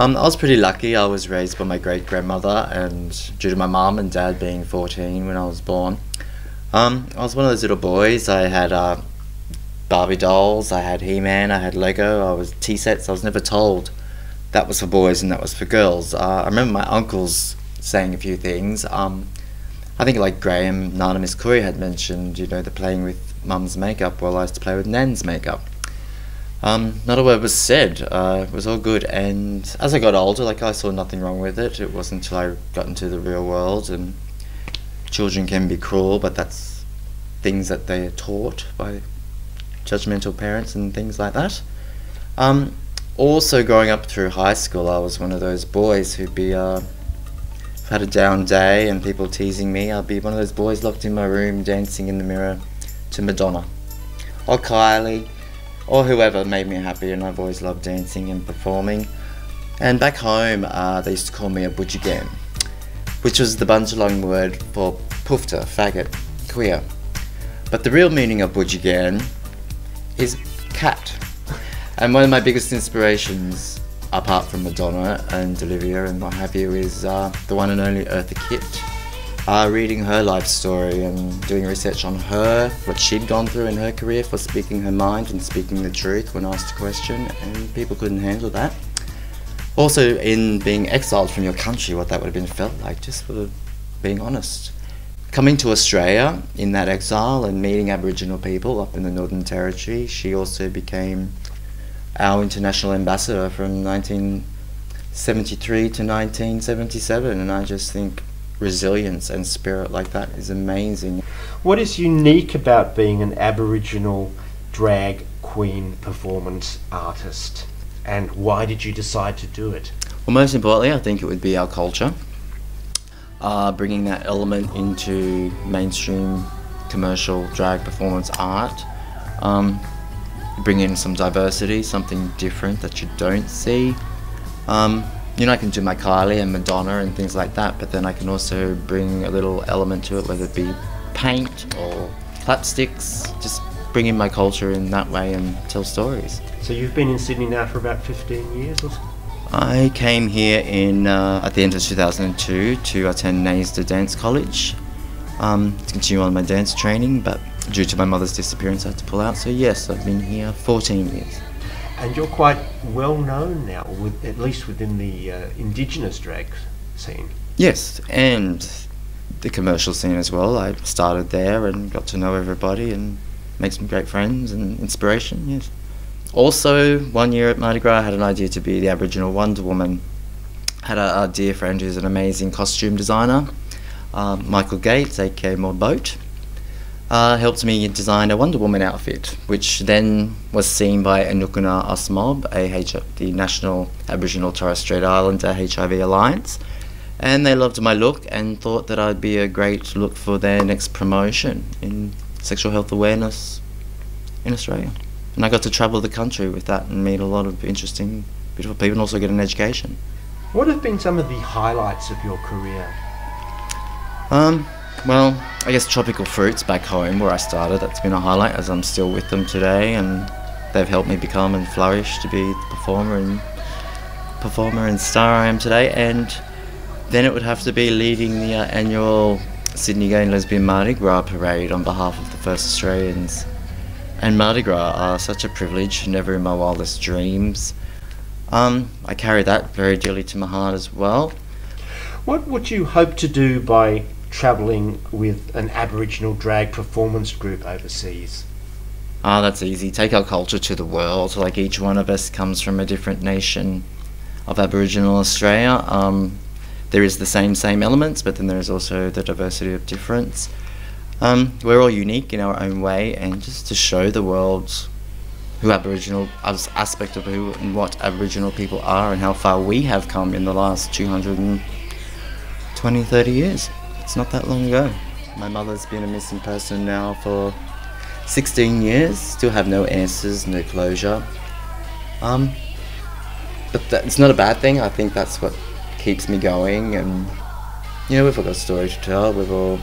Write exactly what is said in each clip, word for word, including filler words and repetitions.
Um, I was pretty lucky. I was raised by my great-grandmother, and due to my mum and dad being fourteen when I was born, um, I was one of those little boys. I had uh, Barbie dolls, I had He-Man, I had Lego, I was tea sets. I was never told that was for boys and that was for girls. Uh, I remember my uncles saying a few things. Um, I think like Graham, Nana Miss Curry had mentioned, you know, the playing with mum's makeup. Well, I used to play with Nan's makeup. Um, not a word was said, uh, it was all good, and as I got older, like, I saw nothing wrong with it. It wasn't until I got into the real world, and children can be cruel, but that's things that they are taught by judgmental parents and things like that. Um, also, growing up through high school, I was one of those boys who'd be, uh, if I had a down day and people teasing me, I'd be one of those boys locked in my room dancing in the mirror to Madonna, or Kylie, or whoever made me happy, and I've always loved dancing and performing. And back home, uh, they used to call me a budjigan, which was the Bundjalung word for poofter, faggot, queer. But the real meaning of budjigan is cat. And one of my biggest inspirations, apart from Madonna and Olivia and what have you, is uh, the one and only Eartha Kitt. Uh, reading her life story and doing research on her, what she'd gone through in her career for speaking her mind and speaking the truth when asked a question, and people couldn't handle that. Also, in being exiled from your country, what that would have been felt like, just for being honest. Coming to Australia in that exile and meeting Aboriginal people up in the Northern Territory, she also became our international ambassador from nineteen seventy-three to nineteen seventy-seven, and I just think resilience and spirit like that is amazing. What is unique about being an Aboriginal drag queen performance artist, and why did you decide to do it? Well, most importantly, I think it would be our culture. Uh, bringing that element into mainstream commercial drag performance art. Um, bring in some diversity, something different that you don't see. Um, you know, I can do my Kylie and Madonna and things like that, but then I can also bring a little element to it, whether it be paint or clapsticks, just bring in my culture in that way and tell stories. So you've been in Sydney now for about fifteen years or so? I came here in, uh, at the end of two thousand two to attend Naisda Dance College um, to continue on my dance training, but due to my mother's disappearance I had to pull out, so yes, I've been here fourteen years. And you're quite well known now, with, at least within the uh, indigenous drag scene. Yes, and the commercial scene as well. I started there and got to know everybody and make some great friends and inspiration, yes. Also, one year at Mardi Gras I had an idea to be the Aboriginal Wonder Woman. I had a, a dear friend who's an amazing costume designer, uh, Michael Gates, aka Maud Boat. Uh, helped me design a Wonder Woman outfit, which then was seen by Anukuna Asmob, A H, the National Aboriginal Torres Strait Islander H I V Alliance, and they loved my look and thought that I'd be a great look for their next promotion in sexual health awareness in Australia. And I got to travel the country with that and meet a lot of interesting, beautiful people, and also get an education. What have been some of the highlights of your career? Um. Well, I guess Tropical Fruits back home where I started, that's been a highlight, as I'm still with them today, and they've helped me become and flourish to be the performer and performer and star I am today. And then it would have to be leading the uh, annual Sydney Gay and Lesbian Mardi Gras parade on behalf of the First Australians. And Mardi Gras are such a privilege, never in my wildest dreams. Um, I carry that very dearly to my heart as well. What would you hope to do by travelling with an Aboriginal drag performance group overseas? Ah, that's easy. Take our culture to the world. Like, each one of us comes from a different nation of Aboriginal Australia. Um, there is the same, same elements, but then there is also the diversity of difference. Um, we're all unique in our own way, and just to show the world who Aboriginal, aspect of who and what Aboriginal people are and how far we have come in the last two hundred twenty, thirty years. It's not that long ago. My mother's been a missing person now for sixteen years, still have no answers, no closure. Um, but that, it's not a bad thing. I think that's what keeps me going, and you know, we've all got a story to tell. We've all,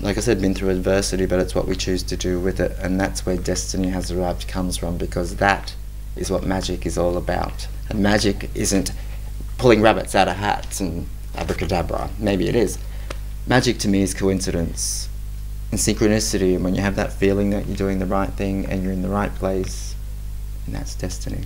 like I said, been through adversity, but it's what we choose to do with it, and that's where destiny has arrived comes from, because that is what magic is all about. And magic isn't pulling rabbits out of hats and abracadabra. Maybe it is. Magic to me is coincidence and synchronicity, and when you have that feeling that you're doing the right thing and you're in the right place, and that's destiny.